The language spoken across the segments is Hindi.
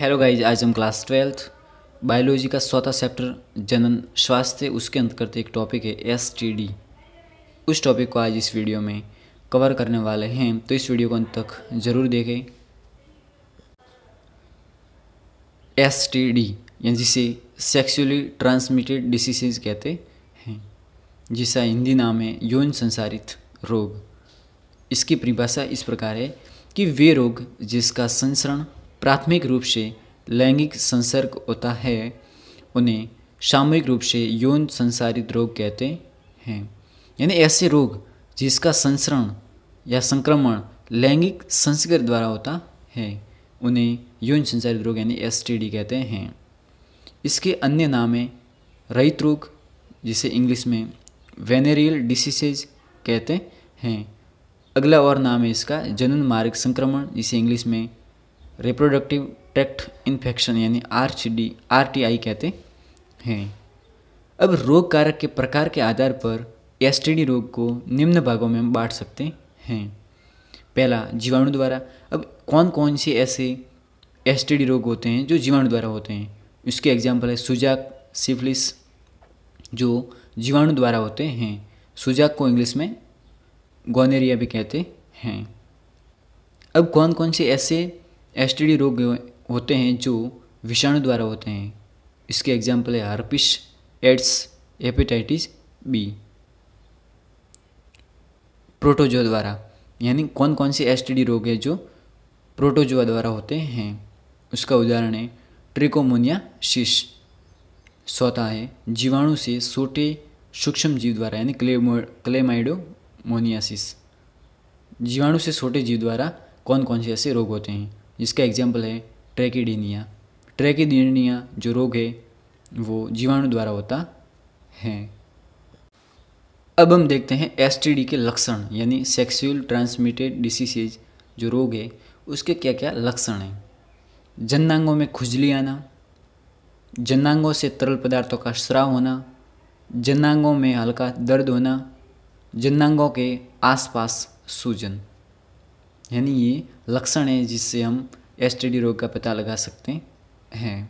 हेलो गाइज, आज हम क्लास 12 बायोलॉजी का चौथा चैप्टर जनन स्वास्थ्य उसके अंतर्गत एक टॉपिक है एसटीडी। उस टॉपिक को आज इस वीडियो में कवर करने वाले हैं, तो इस वीडियो को अंत तक जरूर देखें। एसटीडी यानी जिसे सेक्सुअली ट्रांसमिटेड डिसीजेज कहते हैं, जिसका हिंदी नाम है यौन संचारित रोग। इसकी परिभाषा इस प्रकार है कि वे रोग जिसका संचरण प्राथमिक रूप से लैंगिक संसर्ग होता है उन्हें सामूहिक रूप से यौन संचारित रोग कहते हैं। यानी ऐसे रोग जिसका संचरण या संक्रमण लैंगिक संसर्ग द्वारा होता है उन्हें यौन संचारित रोग यानी एसटीडी कहते हैं। इसके अन्य नाम हैं रहित रोग, जिसे इंग्लिश में वेनेरियल डिसीजेज कहते हैं। अगला और नाम है इसका जनन मार्ग संक्रमण, जिसे इंग्लिश में रिप्रोडक्टिव ट्रैक्ट इन्फेक्शन यानी आरटीआई कहते हैं। अब रोग कारक के प्रकार के आधार पर एसटीडी रोग को निम्न भागों में हम बांट सकते हैं। पहला, जीवाणु द्वारा। अब कौन कौन से ऐसे एसटीडी रोग होते हैं जो जीवाणु द्वारा होते हैं, उसके एग्जाम्पल है सुजाक, सिफिलिस, जो जीवाणु द्वारा होते हैं। सुजाक को इंग्लिश में गोनेरिया भी कहते हैं। अब कौन कौन से ऐसे एसटीडी रोग होते हैं जो विषाणु द्वारा होते हैं, इसके एग्जाम्पल है herpes, AIDS, hepatitis B. Protozoa द्वारा, यानी कौन कौन से एसटीडी रोग है जो प्रोटोजोआ द्वारा होते हैं, उसका उदाहरण है ट्रिकोमोनियासिस। चौथा है जीवाणु से छोटे सूक्ष्म जीव द्वारा, यानी क्लेमाइडोमोनियासिस। जीवाणु से छोटे जीव द्वारा कौन कौन से ऐसे रोग होते हैं, जिसका एग्जाम्पल है ट्रैकिडीनिया। ट्रैकिडीनिया जो रोग है वो जीवाणु द्वारा होता है। अब हम देखते हैं एसटीडी के लक्षण, यानी सेक्सुअल ट्रांसमिटेड डिसीजेज जो रोग है उसके क्या क्या लक्षण हैं। जननांगों में खुजली आना, जननांगों से तरल पदार्थों का स्राव होना, जननांगों में हल्का दर्द होना, जननांगों के आसपास सूजन, यानी ये लक्षण है जिससे हम एसटीडी रोग का पता लगा सकते हैं।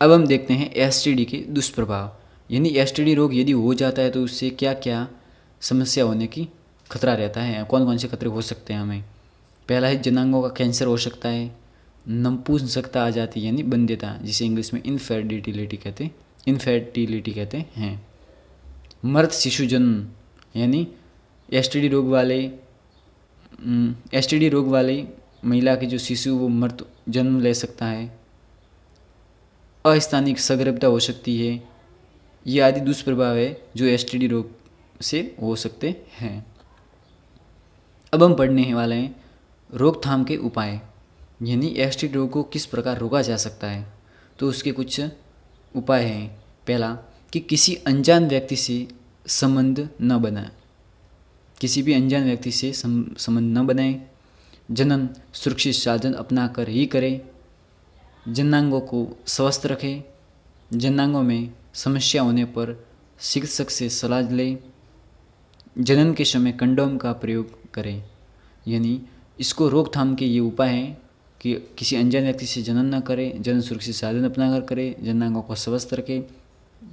अब हम देखते हैं एसटीडी के दुष्प्रभाव, यानी एसटीडी रोग यदि हो जाता है तो उससे क्या क्या समस्या होने की खतरा रहता है, कौन कौन से खतरे हो सकते हैं हमें। पहला है जननांगों का कैंसर हो सकता है, नपुंसकता आ जाती है यानी बंध्यता, जिसे इंग्लिश में इनफर्टिलिटी कहते हैं। मृत शिशु जन्म, यानी एसटीडी रोग वाली महिला के जो शिशु वो मृत जन्म ले सकता है। अस्थानीय सगर्भता हो सकती है। ये आदि दुष्प्रभाव है जो एसटीडी रोग से हो सकते हैं। अब हम पढ़ने वाले हैं रोकथाम के उपाय, यानी एसटीडी रोग को किस प्रकार रोका जा सकता है, तो उसके कुछ उपाय हैं। पहला, कि किसी अनजान व्यक्ति से संबंध न बनाए, किसी भी अनजान व्यक्ति से संबंध न बनाएं। जनन सुरक्षित साधन अपनाकर ही करें। जननांगों को स्वस्थ रखें। जननांगों में समस्या होने पर चिकित्सक से सलाह लें। जनन के समय कंडोम का प्रयोग करें। यानी इसको रोकथाम के ये उपाय हैं कि किसी अनजान व्यक्ति से जनन न करें, जनन सुरक्षित साधन अपनाकर करें, जननांगों को स्वस्थ रखें,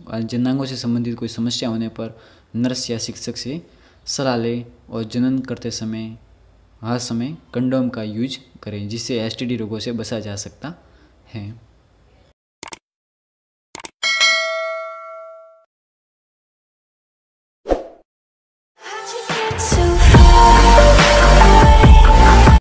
और जननांगों से संबंधित कोई समस्या होने पर नर्स या चिकित्सक से सलाह लें, और जनन करते समय हर समय कंडोम का यूज करें, जिससे एसटीडी रोगों से बचा जा सकता है।